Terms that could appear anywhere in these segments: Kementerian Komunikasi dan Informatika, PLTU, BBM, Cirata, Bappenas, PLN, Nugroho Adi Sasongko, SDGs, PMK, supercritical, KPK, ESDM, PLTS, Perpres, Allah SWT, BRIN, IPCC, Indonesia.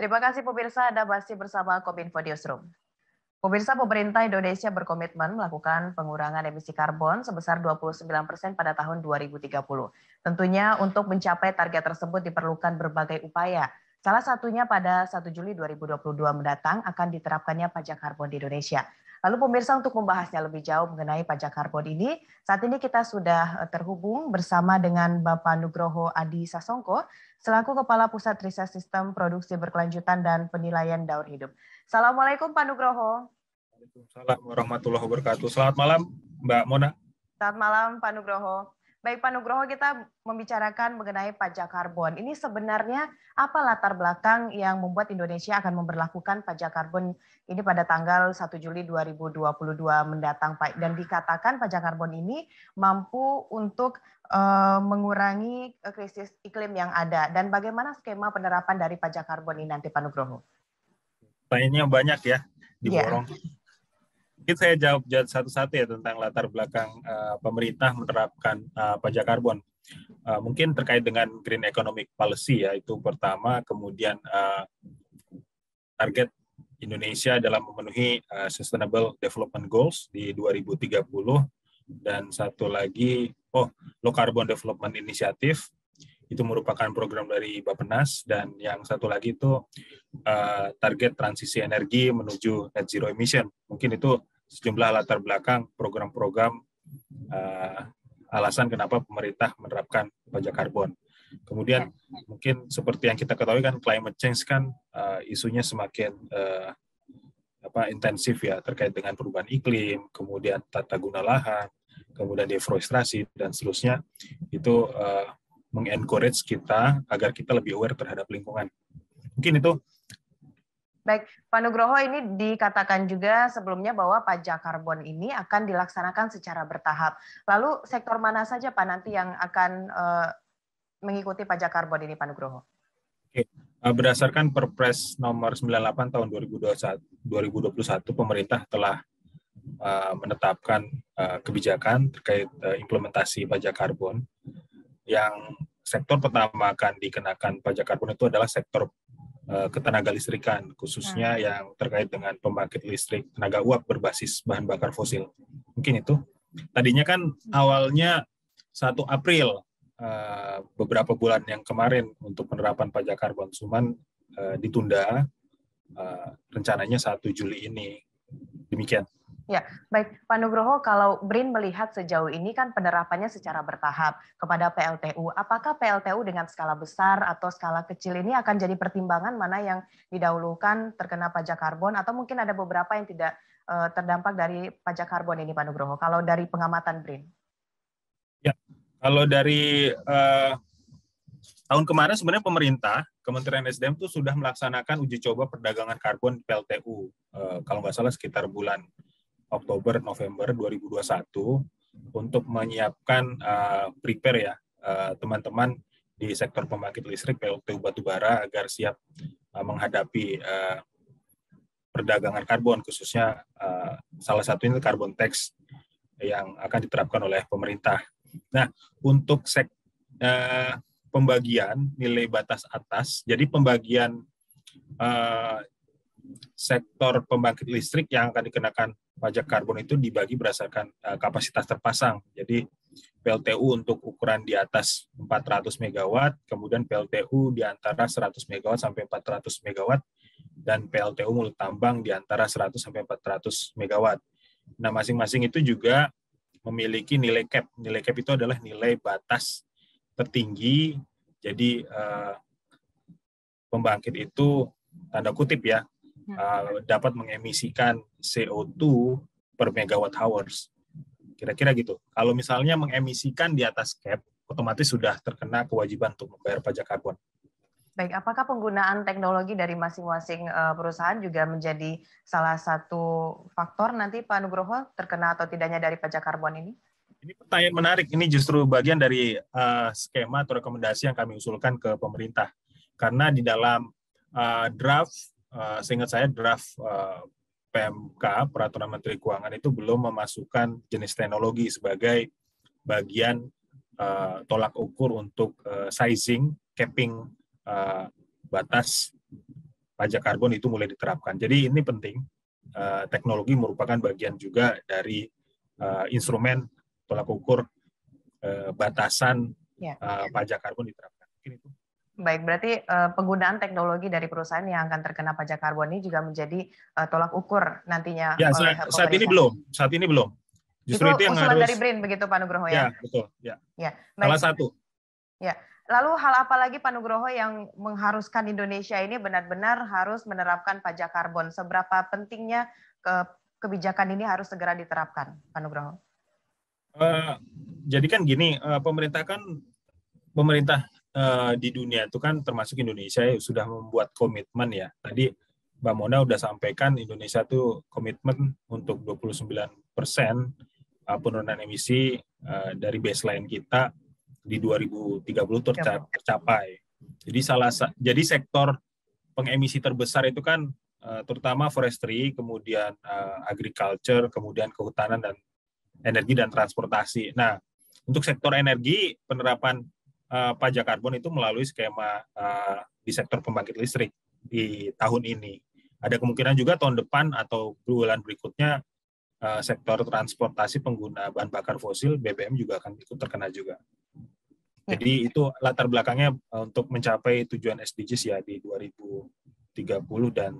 Terima kasih pemirsa, Anda masih bersama Kominfo Newsroom. Pemirsa, pemerintah Indonesia berkomitmen melakukan pengurangan emisi karbon sebesar 29% pada tahun 2030. Tentunya untuk mencapai target tersebut diperlukan berbagai upaya. Salah satunya pada 1 Juli 2022 mendatang akan diterapkannya pajak karbon di Indonesia. Lalu pemirsa, untuk membahasnya lebih jauh mengenai pajak karbon ini, saat ini kita sudah terhubung bersama dengan Bapak Nugroho Adi Sasongko, selaku Kepala Pusat Riset Sistem Produksi Berkelanjutan dan Penilaian Daur Hidup. Assalamualaikum Pak Nugroho. Waalaikumsalam warahmatullahi wabarakatuh. Selamat malam Mbak Mona. Selamat malam Pak Nugroho. Baik Pak Nugroho, kita membicarakan mengenai pajak karbon. Ini sebenarnya apa latar belakang yang membuat Indonesia akan memberlakukan pajak karbon ini pada tanggal 1 Juli 2022 mendatang, Pak? Dan dikatakan pajak karbon ini mampu untuk mengurangi krisis iklim yang ada. Dan bagaimana skema penerapan dari pajak karbon ini nanti, Pak Nugroho? Pertanyaannya banyak ya, diborong. Yeah. Mungkin saya jawab satu-satu ya tentang latar belakang pemerintah menerapkan pajak karbon. Mungkin terkait dengan Green Economic Policy ya, itu pertama. Kemudian target Indonesia dalam memenuhi Sustainable Development Goals di 2030. Dan satu lagi, Low Carbon Development Initiative. Itu merupakan program dari Bappenas, dan yang satu lagi itu target transisi energi menuju net zero emission. Mungkin itu sejumlah latar belakang program-program alasan kenapa pemerintah menerapkan pajak karbon. Kemudian mungkin seperti yang kita ketahui kan, climate change kan isunya semakin intensif ya, terkait dengan perubahan iklim, kemudian tata guna lahan, kemudian deforestasi dan seterusnya. Itu mengencourage kita agar kita lebih aware terhadap lingkungan. Mungkin itu. Baik, Pak Nugroho, ini dikatakan juga sebelumnya bahwa pajak karbon ini akan dilaksanakan secara bertahap. Lalu sektor mana saja Pak nanti yang akan mengikuti pajak karbon ini, Pak Nugroho? Oke. Berdasarkan Perpres nomor 98 tahun 2021, pemerintah telah menetapkan kebijakan terkait implementasi pajak karbon. Yang sektor pertama akan dikenakan pajak karbon itu adalah sektor ketenaga listrikan, khususnya yang terkait dengan pembangkit listrik tenaga uap berbasis bahan bakar fosil. Mungkin itu. Tadinya kan awalnya 1 April beberapa bulan yang kemarin untuk penerapan pajak karbon, cuman ditunda rencananya 1 Juli ini. Demikian. Ya, baik Pak Nugroho, kalau BRIN melihat sejauh ini kan penerapannya secara bertahap kepada PLTU, apakah PLTU dengan skala besar atau skala kecil ini akan jadi pertimbangan mana yang didahulukan terkena pajak karbon, atau mungkin ada beberapa yang tidak terdampak dari pajak karbon ini Pak Nugroho, kalau dari pengamatan BRIN? Ya, kalau dari tahun kemarin sebenarnya pemerintah, Kementerian SDM itu sudah melaksanakan uji coba perdagangan karbon PLTU, kalau nggak salah sekitar bulan Oktober-November 2021, untuk menyiapkan prepare ya teman-teman di sektor pembangkit listrik PLTU batubara agar siap menghadapi perdagangan karbon, khususnya salah satunya karbon tax yang akan diterapkan oleh pemerintah. Nah, untuk pembagian nilai batas atas, jadi pembagian sektor pembangkit listrik yang akan dikenakan pajak karbon itu dibagi berdasarkan kapasitas terpasang. Jadi PLTU untuk ukuran di atas 400 MW, kemudian PLTU di antara 100 MW sampai 400 MW, dan PLTU mulut tambang di antara 100 sampai 400 MW. Nah, masing-masing itu juga memiliki nilai cap. Nilai cap itu adalah nilai batas tertinggi. Jadi pembangkit itu, tanda kutip ya, dapat mengemisikan CO2 per megawatt hours. Kira-kira gitu. Kalau misalnya mengemisikan di atas cap, otomatis sudah terkena kewajiban untuk membayar pajak karbon. Baik, apakah penggunaan teknologi dari masing-masing perusahaan juga menjadi salah satu faktor nanti Pak Nugroho terkena atau tidaknya dari pajak karbon ini? Ini pertanyaan menarik. Ini justru bagian dari skema atau rekomendasi yang kami usulkan ke pemerintah. Karena di dalam draft, seingat saya draft PMK, Peraturan Menteri Keuangan, itu belum memasukkan jenis teknologi sebagai bagian tolak ukur untuk sizing, capping batas pajak karbon itu mulai diterapkan. Jadi ini penting, teknologi merupakan bagian juga dari instrumen tolak ukur batasan pajak karbon diterapkan. Mungkin itu. Baik, berarti penggunaan teknologi dari perusahaan yang akan terkena pajak karbon ini juga menjadi tolak ukur nantinya. Ya, oleh saat ini belum. Saat ini belum. Justru itu yang usulan harus dari BRIN, begitu Pak Nugroho ya? Ya, betul. Ya. Ya, salah satu. Ya. Lalu hal apa lagi Pak Nugroho yang mengharuskan Indonesia ini benar-benar harus menerapkan pajak karbon? Seberapa pentingnya kebijakan ini harus segera diterapkan, Pak Nugroho? Jadi kan gini, pemerintah di dunia itu kan termasuk Indonesia ya, sudah membuat komitmen ya. Tadi Mbak Mona udah sampaikan Indonesia tuh komitmen untuk 29% penurunan emisi dari baseline kita di 2030 tercapai. Jadi sektor pengemisi terbesar itu kan terutama forestry, kemudian agriculture, kemudian kehutanan dan energi dan transportasi. Nah, untuk sektor energi penerapan pajak karbon itu melalui skema di sektor pembangkit listrik di tahun ini. Ada kemungkinan juga tahun depan atau bulan berikutnya sektor transportasi pengguna bahan bakar fosil BBM juga akan ikut terkena juga. Jadi itu latar belakangnya untuk mencapai tujuan SDGs ya di 2030 dan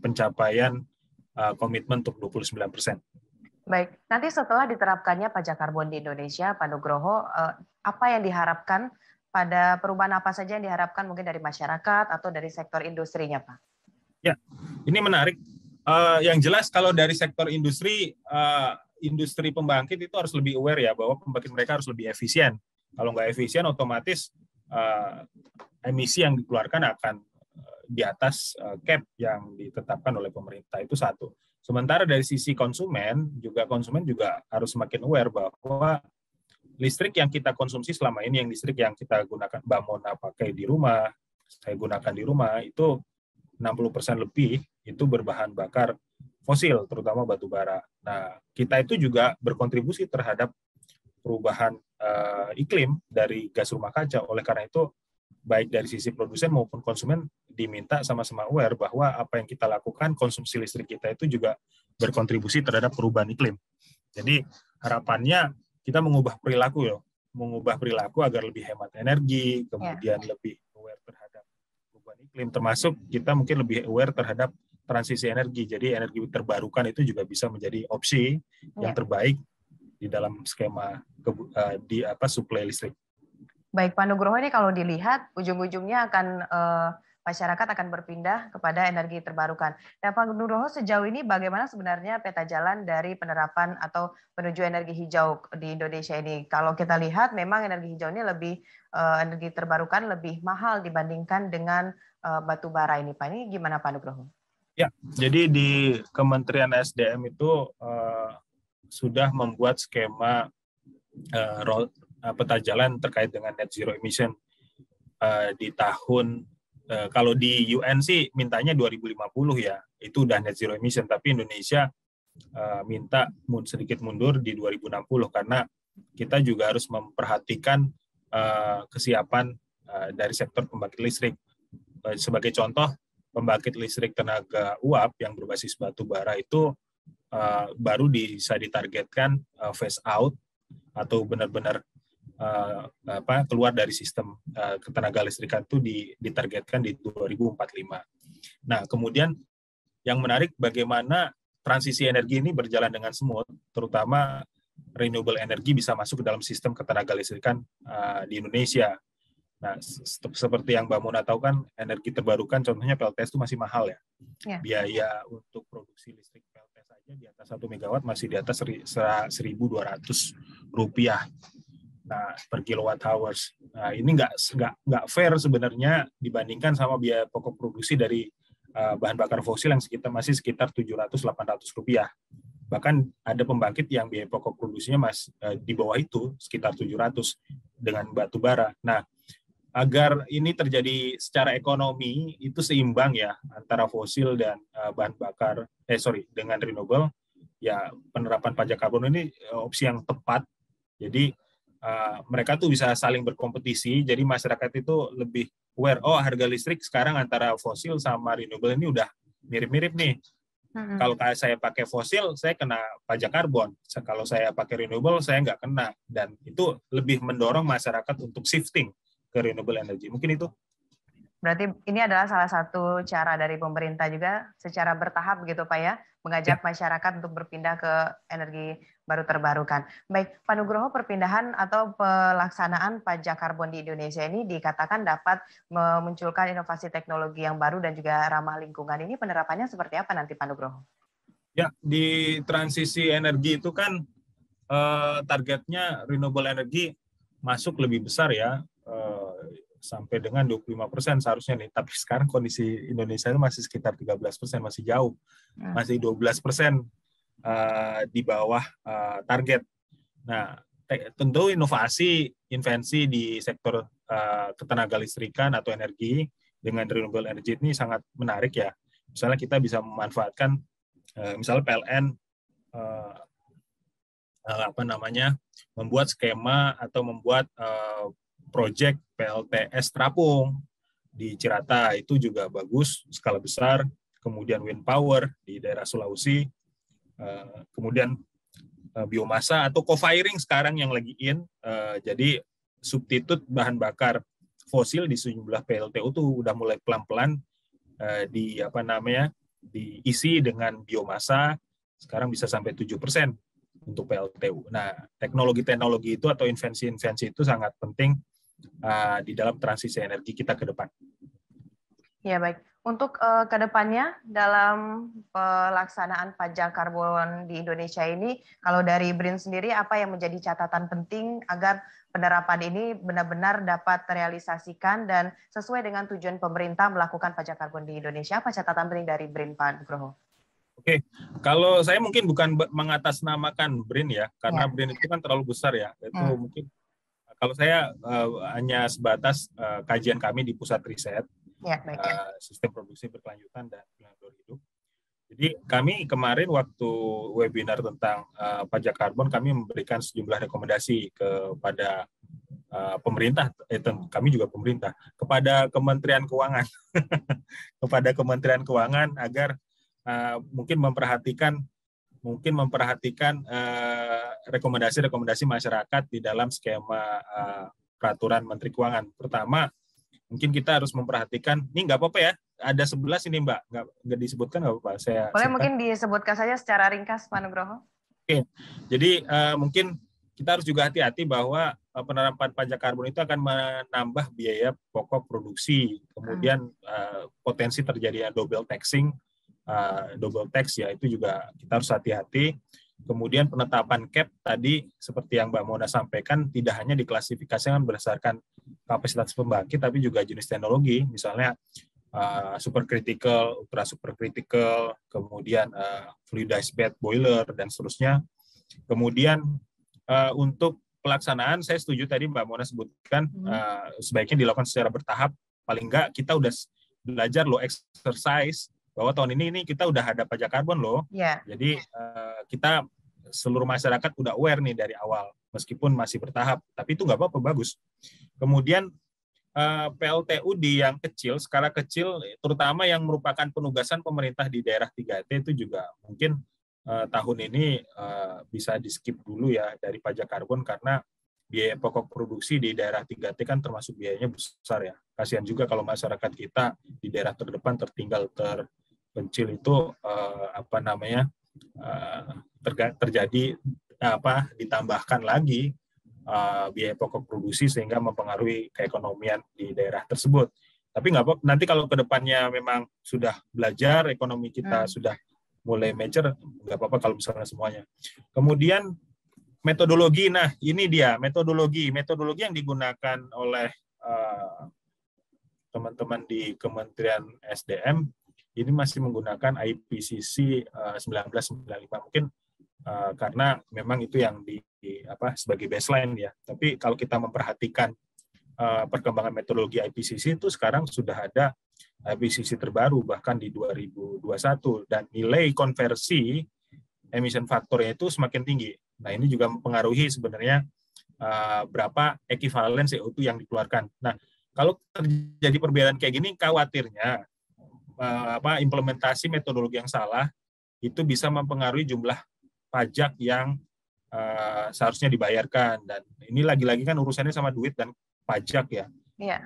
pencapaian komitmen untuk 29%. Baik, nanti setelah diterapkannya pajak karbon di Indonesia, Pak Nugroho, apa yang diharapkan pada perubahan apa saja yang diharapkan mungkin dari masyarakat atau dari sektor industrinya, Pak? Ya, ini menarik. Yang jelas kalau dari sektor industri pembangkit itu harus lebih aware ya bahwa pembangkit mereka harus lebih efisien. Kalau nggak efisien, otomatis emisi yang dikeluarkan akan di atas cap yang ditetapkan oleh pemerintah, itu satu. Sementara dari sisi konsumen juga harus semakin aware bahwa listrik yang kita konsumsi selama ini, yang listrik yang kita gunakan, Mbak Mona pakai di rumah, saya gunakan di rumah, itu 60% lebih itu berbahan bakar fosil, terutama batu bara. Nah, kita itu juga berkontribusi terhadap perubahan iklim dari gas rumah kaca. Oleh karena itu, baik dari sisi produsen maupun konsumen diminta sama-sama aware bahwa apa yang kita lakukan, konsumsi listrik kita itu juga berkontribusi terhadap perubahan iklim. Jadi harapannya kita mengubah perilaku agar lebih hemat energi, kemudian lebih aware terhadap perubahan iklim, termasuk kita mungkin lebih aware terhadap transisi energi. Jadi energi terbarukan itu juga bisa menjadi opsi yang terbaik di dalam skema suplai listrik. Baik, Pak Nugroho, ini kalau dilihat ujung-ujungnya akan masyarakat akan berpindah kepada energi terbarukan. Nah, Pak Nugroho, sejauh ini bagaimana sebenarnya peta jalan dari penerapan atau menuju energi hijau di Indonesia ini? Kalau kita lihat memang energi hijau ini energi terbarukan lebih mahal dibandingkan dengan batu bara ini, Pak. Ini gimana, Pak Nugroho? Ya, jadi di Kementerian SDM itu sudah membuat skema peta jalan terkait dengan net zero emission di tahun, kalau di UN sih mintanya 2050 ya, itu udah net zero emission, tapi Indonesia minta sedikit mundur di 2060 karena kita juga harus memperhatikan kesiapan dari sektor pembangkit listrik. Sebagai contoh, pembangkit listrik tenaga uap yang berbasis batu bara itu baru bisa ditargetkan phase out atau benar-benar keluar dari sistem ketenaga listrikan itu ditargetkan di 2045. Nah, kemudian yang menarik bagaimana transisi energi ini berjalan dengan smooth, terutama renewable energy bisa masuk ke dalam sistem ketenaga listrikan di Indonesia. Nah, seperti yang Mbak Mona tahu kan, energi terbarukan contohnya PLTS itu masih mahal ya. Biaya untuk produksi listrik PLTS saja di atas 1 megawatt masih di atas Rp1.200 per kilowatt hours. Nah, ini nggak fair sebenarnya dibandingkan sama biaya pokok produksi dari bahan bakar fosil yang masih sekitar Rp700-800. Bahkan ada pembangkit yang biaya pokok produksinya di bawah itu sekitar 700 dengan batu bara. Nah, agar ini terjadi secara ekonomi itu seimbang ya antara fosil dan bahan bakar dengan renewable, ya penerapan pajak karbon ini opsi yang tepat. Jadi mereka tuh bisa saling berkompetisi, jadi masyarakat itu lebih aware, oh harga listrik sekarang antara fosil sama renewable ini udah mirip-mirip nih. Kalau saya pakai fosil, saya kena pajak karbon. Kalau saya pakai renewable, saya nggak kena. Dan itu lebih mendorong masyarakat untuk shifting ke renewable energy. Mungkin itu. Berarti ini adalah salah satu cara dari pemerintah juga secara bertahap begitu Pak ya, mengajak masyarakat untuk berpindah ke energi baru terbarukan. Baik, Pak Nugroho, perpindahan atau pelaksanaan pajak karbon di Indonesia ini dikatakan dapat memunculkan inovasi teknologi yang baru dan juga ramah lingkungan. Ini penerapannya seperti apa nanti Pak Nugroho? Ya, di transisi energi itu kan targetnya renewable energy masuk lebih besar ya, sampai dengan 25% seharusnya nih, tapi sekarang kondisi Indonesia itu masih sekitar 13%, masih jauh, masih 12% di bawah target. Nah, tentu inovasi, invensi di sektor ketenaga listrikan atau energi dengan renewable energy ini sangat menarik ya. Misalnya kita bisa memanfaatkan, misalnya PLN, membuat skema atau membuat proyek PLTS terapung di Cirata itu juga bagus, skala besar, kemudian wind power di daerah Sulawesi, kemudian biomasa atau co-firing sekarang yang lagi in, jadi substitut bahan bakar fosil di sejumlah PLTU tuh udah mulai pelan-pelan diisi dengan biomasa, sekarang bisa sampai 7% untuk PLTU. Nah, teknologi-teknologi itu atau invensi-invensi itu sangat penting di dalam transisi energi kita ke depan. Ya baik, untuk ke depannya dalam pelaksanaan pajak karbon di Indonesia ini, kalau dari BRIN sendiri apa yang menjadi catatan penting agar penerapan ini benar-benar dapat terrealisasikan dan sesuai dengan tujuan pemerintah melakukan pajak karbon di Indonesia? Apa catatan penting dari BRIN, Pak Nugroho? Oke, kalau saya mungkin bukan mengatasnamakan BRIN ya, karena BRIN itu kan terlalu besar ya, itu mungkin. Kalau saya hanya sebatas kajian kami di pusat riset sistem produksi berkelanjutan dan pengatur hidup. Jadi kami kemarin waktu webinar tentang pajak karbon, kami memberikan sejumlah rekomendasi kepada pemerintah, kami juga pemerintah, kepada Kementerian Keuangan, kepada Kementerian Keuangan agar mungkin memperhatikan rekomendasi-rekomendasi masyarakat di dalam skema peraturan Menteri Keuangan. Pertama, mungkin kita harus memperhatikan, ini nggak apa-apa ya, ada 11 ini Mbak, nggak disebutkan nggak apa-apa. Boleh mungkin disebutkan saja secara ringkas, Pak Nugroho. Oke, jadi mungkin kita harus juga hati-hati bahwa penerapan pajak karbon itu akan menambah biaya pokok produksi, kemudian potensi terjadinya double taxing, double tax ya, itu juga kita harus hati-hati. Kemudian penetapan cap tadi seperti yang Mbak Mona sampaikan, tidak hanya diklasifikasikan berdasarkan kapasitas pembangkit tapi juga jenis teknologi, misalnya supercritical, ultra supercritical, kemudian fluidized bed boiler dan seterusnya. Kemudian untuk pelaksanaan saya setuju tadi Mbak Mona sebutkan sebaiknya dilakukan secara bertahap, paling enggak kita udah belajar low exercise bahwa tahun ini kita udah ada pajak karbon loh. Jadi kita seluruh masyarakat udah aware nih dari awal, meskipun masih bertahap, tapi itu nggak apa-apa, bagus. Kemudian PLTU di yang kecil, skala kecil, terutama yang merupakan penugasan pemerintah di daerah 3T itu juga mungkin tahun ini bisa di-skip dulu ya dari pajak karbon, karena biaya pokok produksi di daerah 3T kan termasuk biayanya besar ya. Kasihan juga kalau masyarakat kita di daerah terdepan, tertinggal, terpencil itu ditambahkan lagi biaya pokok produksi sehingga mempengaruhi keekonomian di daerah tersebut. Tapi nggak apa, nanti kalau kedepannya memang sudah belajar, ekonomi kita sudah mulai mature, nggak apa-apa kalau misalnya semuanya. Kemudian metodologi, nah ini dia metodologi yang digunakan oleh teman-teman di Kementerian SDM ini masih menggunakan IPCC 1995 mungkin karena memang itu yang sebagai baseline ya. Tapi kalau kita memperhatikan perkembangan metodologi IPCC itu sekarang sudah ada IPCC terbaru bahkan di 2021 dan nilai konversi emission faktornya itu semakin tinggi. Nah, ini juga mempengaruhi sebenarnya berapa ekivalen CO2 yang dikeluarkan. Nah, kalau terjadi perbedaan kayak gini, khawatirnya implementasi metodologi yang salah itu bisa mempengaruhi jumlah pajak yang seharusnya dibayarkan. Dan ini lagi-lagi kan urusannya sama duit dan pajak ya. Iya.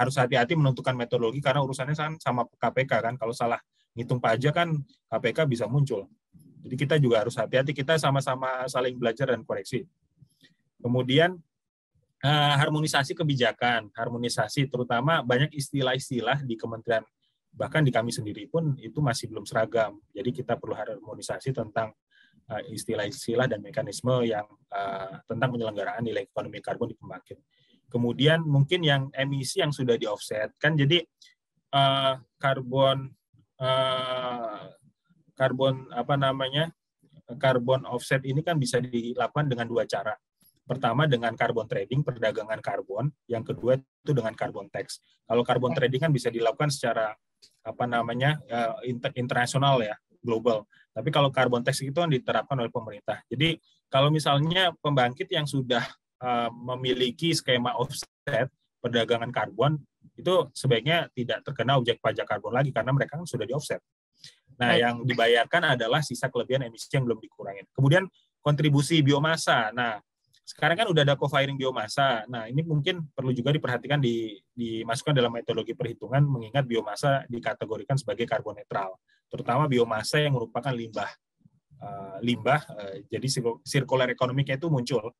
Harus hati-hati menentukan metodologi karena urusannya sama KPK kan. Kalau salah ngitung pajak kan KPK bisa muncul. Jadi kita juga harus hati-hati. Kita sama-sama saling belajar dan koreksi. Kemudian harmonisasi kebijakan, terutama banyak istilah-istilah di kementerian, bahkan di kami sendiri pun itu masih belum seragam. Jadi kita perlu harmonisasi tentang istilah-istilah dan mekanisme yang tentang penyelenggaraan nilai ekonomi karbon di pembangkit. Kemudian mungkin yang emisi yang sudah di-offset kan, jadi karbon offset ini kan bisa dilakukan dengan dua cara. Pertama dengan carbon trading, perdagangan karbon. Yang kedua itu dengan carbon tax. Kalau carbon trading kan bisa dilakukan secara internasional ya, global. Tapi kalau carbon tax itu kan diterapkan oleh pemerintah. Jadi kalau misalnya pembangkit yang sudah memiliki skema offset perdagangan karbon, itu sebaiknya tidak terkena objek pajak karbon lagi karena mereka kan sudah di offset. Nah, yang dibayarkan adalah sisa kelebihan emisi yang belum dikurangin. Kemudian kontribusi biomasa. Nah, sekarang kan udah ada co-firing biomasa. Nah, ini mungkin perlu juga diperhatikan, dimasukkan dalam metodologi perhitungan, mengingat biomasa dikategorikan sebagai karbon netral, terutama biomasa yang merupakan limbah. Jadi circular economy-nya itu muncul.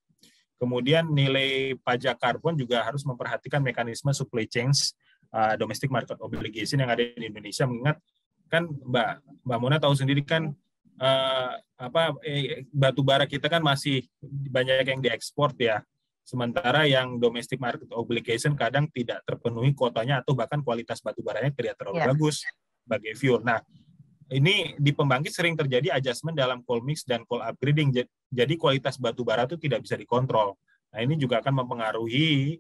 Kemudian nilai pajak karbon juga harus memperhatikan mekanisme supply chains domestic market obligation yang ada di Indonesia, mengingat kan Mbak Mona tahu sendiri kan, batu bara kita kan masih banyak yang diekspor ya, sementara yang domestic market obligation kadang tidak terpenuhi kuotanya atau bahkan kualitas batu baranya tidak terlalu bagus sebagai fuel. Nah, ini di pembangkit sering terjadi adjustment dalam coal mix dan coal upgrading, jadi kualitas batu bara itu tidak bisa dikontrol. Nah, ini juga akan mempengaruhi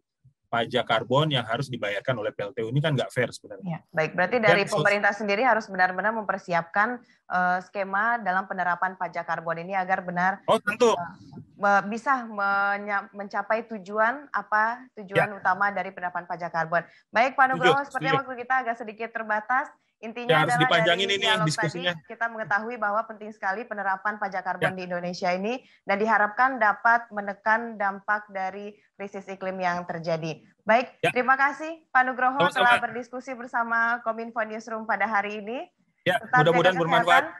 pajak karbon yang harus dibayarkan oleh PLTU. Ini kan nggak fair sebenarnya. Ya, baik, berarti dari pemerintah sendiri harus benar-benar mempersiapkan skema dalam penerapan pajak karbon ini agar benar tentu bisa mencapai tujuan utama dari penerapan pajak karbon. Baik, Pak Nugroho, sepertinya waktu kita agak sedikit terbatas. Intinya harus dipanjangin ini diskusinya. Tadi kita mengetahui bahwa penting sekali penerapan pajak karbon di Indonesia ini dan diharapkan dapat menekan dampak dari krisis iklim yang terjadi. Baik, terima kasih Pak Nugroho telah berdiskusi bersama Kominfo Newsroom pada hari ini. Ya, mudah-mudahan bermanfaat.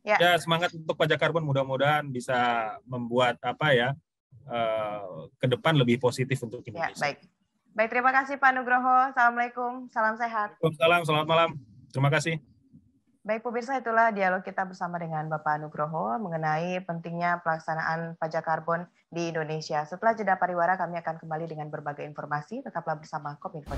Ya. Semangat untuk pajak karbon, mudah-mudahan bisa membuat ke depan lebih positif untuk Indonesia. Ya, baik, terima kasih Pak Nugroho. Assalamualaikum, salam sehat. Waalaikumsalam, selamat malam. Terima kasih. Baik pemirsa, itulah dialog kita bersama dengan Bapak Nugroho mengenai pentingnya pelaksanaan pajak karbon di Indonesia. Setelah jeda pariwara, kami akan kembali dengan berbagai informasi. Tetaplah bersama Kominfo.